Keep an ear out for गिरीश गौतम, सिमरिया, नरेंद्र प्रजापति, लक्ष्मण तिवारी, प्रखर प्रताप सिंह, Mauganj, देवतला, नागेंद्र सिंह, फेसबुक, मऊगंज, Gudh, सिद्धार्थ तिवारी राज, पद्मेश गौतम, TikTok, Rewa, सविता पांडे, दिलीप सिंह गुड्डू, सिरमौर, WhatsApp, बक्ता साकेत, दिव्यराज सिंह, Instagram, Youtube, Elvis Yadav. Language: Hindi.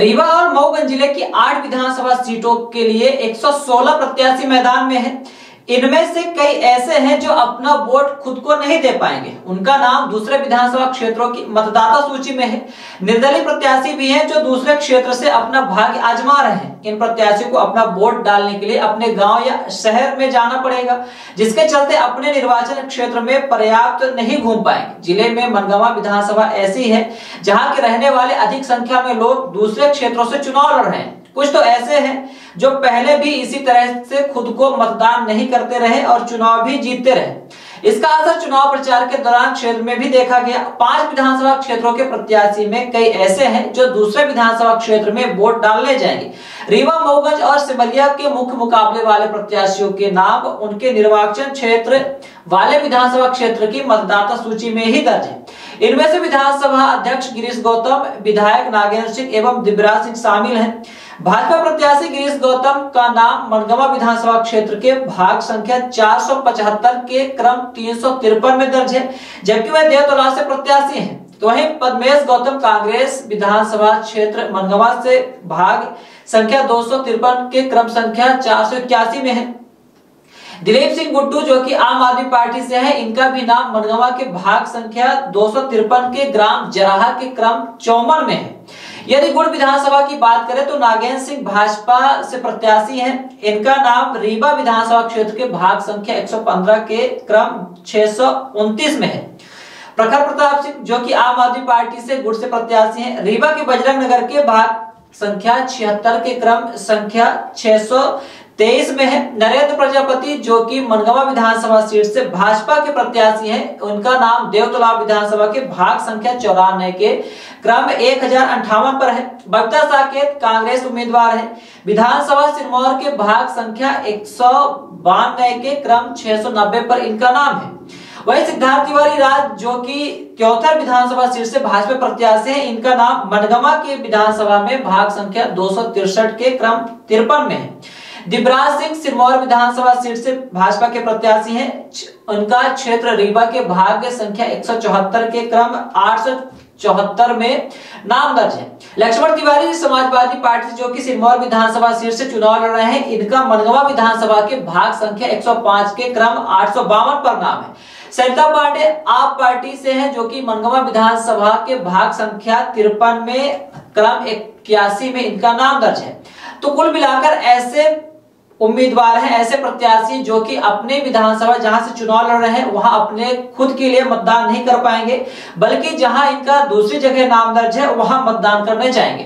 रीवा और मऊगंज जिले की 8 विधानसभा सीटों के लिए 116 प्रत्याशी मैदान में हैं। इनमें से कई ऐसे हैं जो अपना वोट खुद को नहीं दे पाएंगे, उनका नाम दूसरे विधानसभा क्षेत्रों की मतदाता सूची में है। निर्दलीय प्रत्याशी भी हैं जो दूसरे क्षेत्र से अपना भाग्य आजमा रहे हैं। इन प्रत्याशियों को अपना वोट डालने के लिए अपने गांव या शहर में जाना पड़ेगा, जिसके चलते अपने निर्वाचन क्षेत्र में पर्याप्त नहीं घूम पाएंगे। जिले में मनगवा विधानसभा ऐसी है जहाँ के रहने वाले अधिक संख्या में लोग दूसरे क्षेत्रों से चुनाव लड़ रहे हैं। कुछ तो ऐसे हैं जो पहले भी इसी तरह से खुद को मतदान नहीं करते रहे और चुनाव भी जीतते रहे। इसका असर चुनाव प्रचार के दौरान क्षेत्र में भी देखा गया। 5 विधानसभा क्षेत्रों के प्रत्याशी में कई ऐसे हैं जो दूसरे विधानसभा क्षेत्र में वोट डालने जाएंगे। रीवा, मऊगंज और सिमरिया के मुख्य मुकाबले वाले प्रत्याशियों के नाम उनके निर्वाचन क्षेत्र वाले विधानसभा क्षेत्र की मतदाता सूची में ही दर्ज है। इनमें से विधानसभा अध्यक्ष गिरीश गौतम, विधायक नागेंद्र सिंह एवं दिव्यराज सिंह शामिल हैं। भाजपा प्रत्याशी गिरीश गौतम का नाम मनगवा विधानसभा क्षेत्र के भाग संख्या 475 के क्रम 353 में दर्ज है, जबकि वह देवतला से प्रत्याशी हैं। तो वहीं पद्मेश गौतम कांग्रेस विधानसभा क्षेत्र मनगवा से भाग संख्या 253 के क्रम संख्या 481 में है। दिलीप सिंह गुड्डू जो कि आम आदमी पार्टी से है, इनका भी नाम मनगवा के भाग संख्या 253 के ग्राम जराहा के क्रम 54 में है। यदि गुड़ विधानसभा की बात करें तो नागेंद्र सिंह भाजपा से प्रत्याशी हैं। इनका नाम रीवा विधानसभा क्षेत्र के भाग संख्या 115 के क्रम 629 में है। प्रखर प्रताप सिंह जो कि आम आदमी पार्टी से गुड़ से प्रत्याशी हैं, रीवा के बजरंग नगर के भाग संख्या 76 के क्रम संख्या 623 में है। नरेंद्र प्रजापति जो कि मनगवा विधानसभा सीट से भाजपा के प्रत्याशी हैं, उनका नाम देवतला विधानसभा के भाग संख्या 94 के क्रम 1058 पर है। बक्ता साकेत कांग्रेस उम्मीदवार हैं, विधानसभा सिरमौर के भाग संख्या 192 के क्रम 690 पर इनका नाम है। वही सिद्धार्थ तिवारी राज जो कि 74 विधानसभा सीट से भाजपा प्रत्याशी हैं, इनका नाम मनगवा के विधानसभा में भाग संख्या 263 के क्रम 53 में है। दिव्यराज सिंह सिरमौर विधानसभा सीट से भाजपा के प्रत्याशी हैं, उनका क्षेत्र रीवा के भाग संख्या 174 के क्रम 874 में नाम दर्ज है। लक्ष्मण तिवारी समाजवादी पार्टी जो कि सिरमौर विधानसभा सीट से चुनाव लड़ रहे हैं, इनका मनगवा विधानसभा के भाग संख्या 105 के क्रम 852 पर नाम है। सविता पांडे आप पार्टी से हैं जो कि मनगवा विधानसभा के भाग संख्या 53 में क्रम 81 में इनका नाम दर्ज है। तो कुल मिलाकर ऐसे उम्मीदवार हैं, ऐसे प्रत्याशी जो कि अपने विधानसभा जहां से चुनाव लड़ रहे हैं वहां अपने खुद के लिए मतदान नहीं कर पाएंगे, बल्कि जहां इनका दूसरी जगह नाम दर्ज है वहां मतदान करने जाएंगे।